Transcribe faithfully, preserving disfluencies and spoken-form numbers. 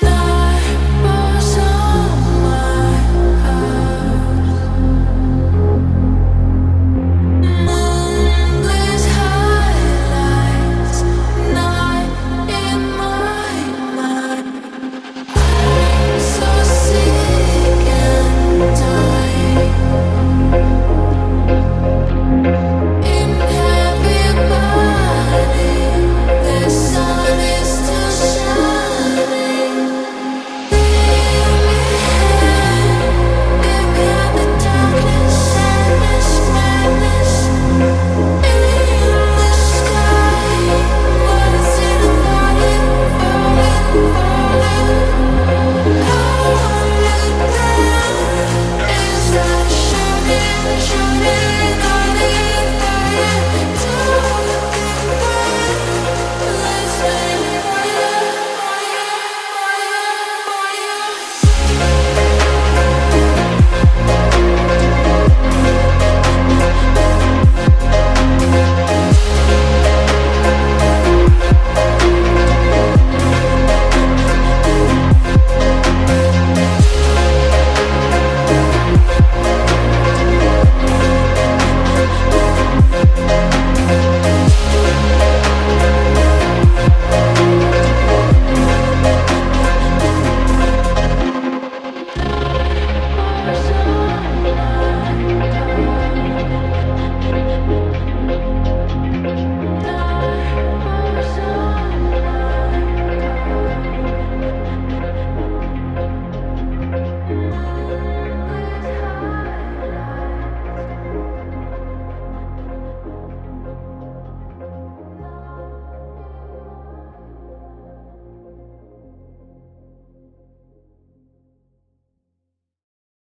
No.